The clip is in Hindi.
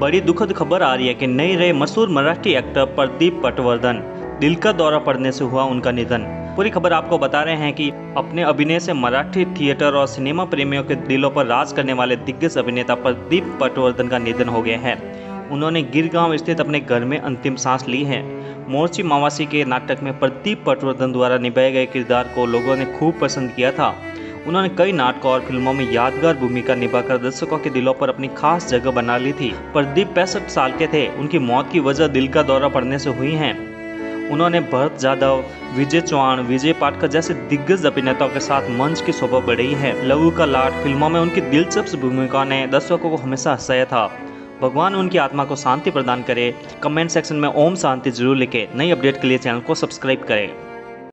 बड़ी दुखद खबर आ रही है कि नहीं रहे मशहूर मराठी एक्टर प्रदीप पटवर्धन। दिल का दौरा पड़ने से हुआ उनका निधन। पूरी खबर आपको बता रहे हैं कि अपने अभिनय से मराठी थिएटर और सिनेमा प्रेमियों के दिलों पर राज करने वाले दिग्गज अभिनेता प्रदीप पटवर्धन का निधन हो गया है। उन्होंने गिरगांव स्थित अपने घर में अंतिम सांस ली है। मोर्ची मावासी के नाटक में प्रदीप पटवर्धन द्वारा निभाए गए किरदार को लोगों ने खूब पसंद किया था। उन्होंने कई नाटकों और फिल्मों में यादगार भूमिका निभाकर दर्शकों के दिलों पर अपनी खास जगह बना ली थी। प्रदीप 65 साल के थे। उनकी मौत की वजह दिल का दौरा पड़ने से हुई है। उन्होंने भरत जाधव, विजय चौहान, विजय पाठक जैसे दिग्गज अभिनेताओं के साथ मंच की शोभा बढ़ी है। लवू का लाट फिल्मों में उनकी दिलचस्प भूमिका ने दर्शकों को हमेशा हंसाया था। भगवान उनकी आत्मा को शांति प्रदान करे। कमेंट सेक्शन में ओम शांति जरूर लिखें। नई अपडेट के लिए चैनल को सब्सक्राइब करें।